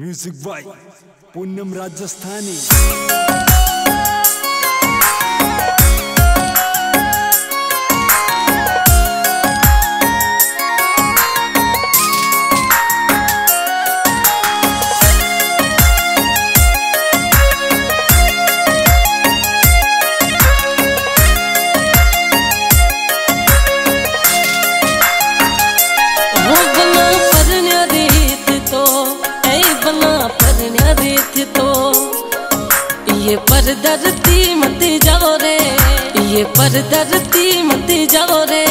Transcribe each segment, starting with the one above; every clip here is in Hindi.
Music by Poonam Rajasthani. ये पर धरती मत जाओ रे, ये पर धरती मत जाओ रे।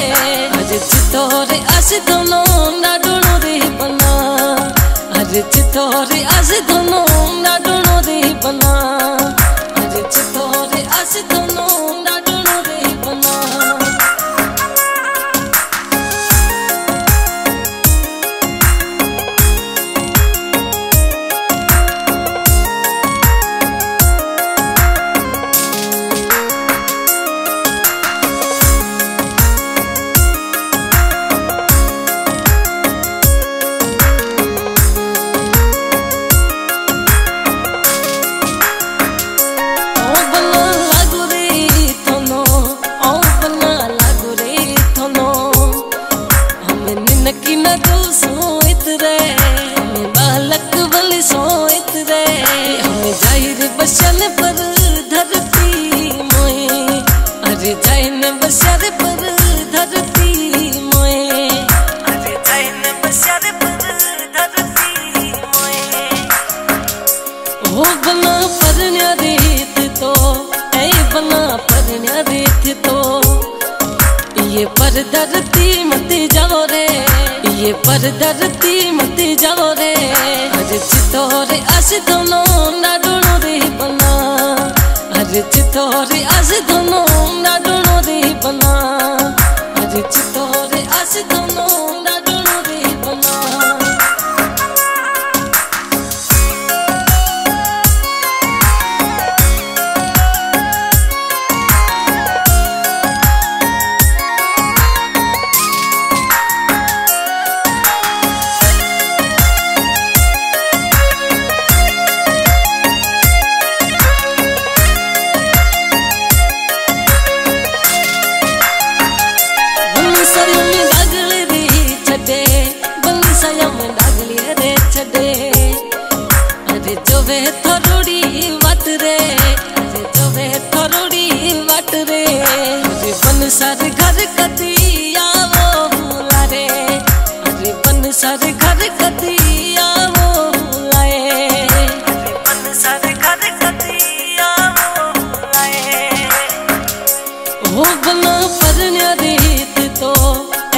अरे चितोरे अस दोनों डाडोनो रे बना, अरे चितोरे अस दोनों डाडोनो रे बना, अरे चितोरे अस दोनों डाडोनो रे बना। बसल पर धरती मोए, अरे जाइन बसल पर धरती मोए, अरे जाइन बसल पर धरती मोए। हो बना परन्या रेत तो, ऐ बना परन्या रेत तो, ये पर धरती मत जाओ रे, ये पर धरती मत जाओ रे। अरे चितोरे अस दोनों चितोरे अस दोनों डाडोनो रे बना, अरे चितोरे अस दोनों डाडोनो रे बना। वे थोड़ी वाट रे, अरे जो वे थोड़ी वाट रे। अरे बनसार घर कदी आवो बुला रे, अरे बनसार घर कदी आवो बुलाए, अरे बनसार घर कदी आवो बुलाए। हो बना परन्या रेत तो,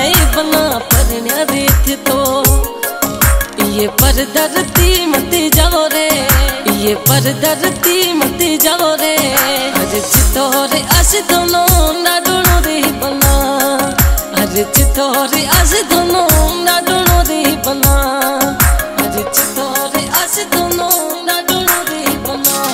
ऐ बना परन्या रेत तो, ये पर धरती मत जाओ रे, ये पर धरती मत जाओ रे। अरे चितोरे अस दोनों डाडोनो रे बना, अरे चितोरे अस दोनों डाडोनो रे बना, अरे चितोरे अस दोनों डाडोनो रे बना।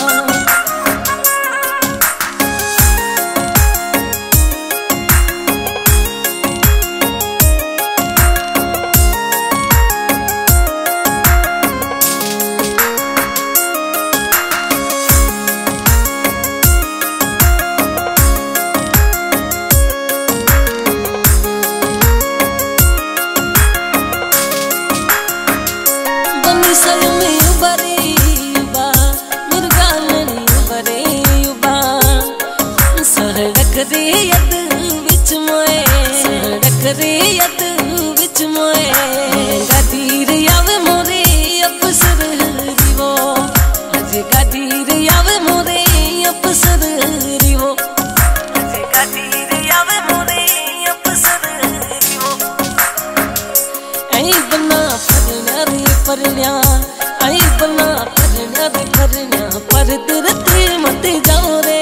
आई बना परन्या रे परन्या, पर धरती मत जाओ रे,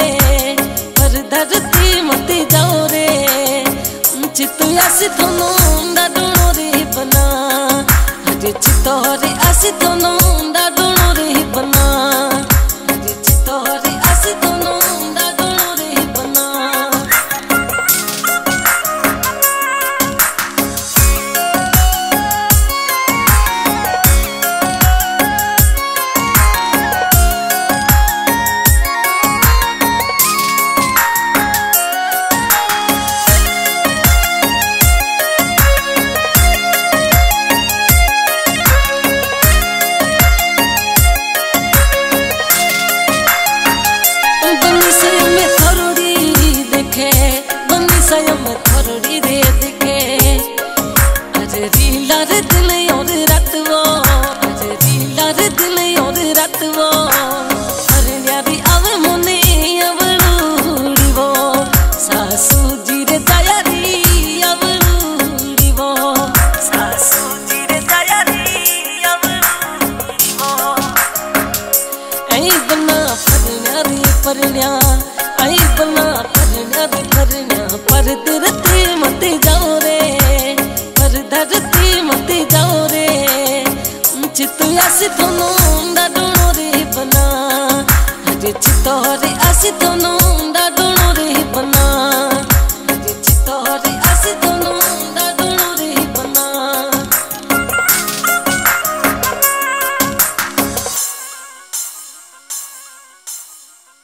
पर धरती मत जाओ रे। चितोरे अस दोनों डाडोनो रे बना, अरे चितोरे अस दोनों डाडोनो रे बना, अरे चितोरे अस दोनों डाडोनो रे बना। मरण्या आई बना करण्या तू करण्या पर धरती मत जाओ रे, पर धरती मत जाओ रे। चित आसी थोनो डाडो रे बना, अरे चित रे आसी थोनो डाडो